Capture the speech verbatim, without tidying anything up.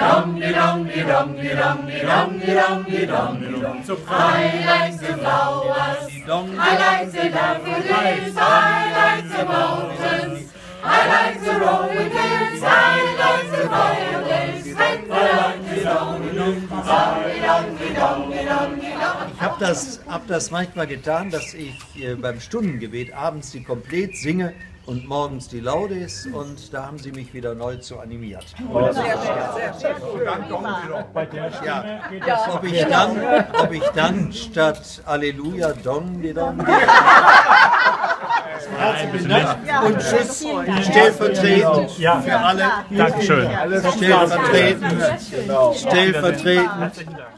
So I like the flowers, I like the daffodils, I like the mountains, I like the rolling hills, I like the violins, and I like the donkey. Ich habe das, hab das manchmal getan, dass ich äh, beim Stundengebet abends die Komplett singe und morgens die Laudes, und da haben sie mich wieder neu zu animiert. Oh, sehr, sehr, sehr, sehr, sehr ja. Ja. Ob, ich dann, ob ich dann statt Alleluia Dong die Dong und Tschüss stellvertretend für alle, stellvertretend, stellvertretend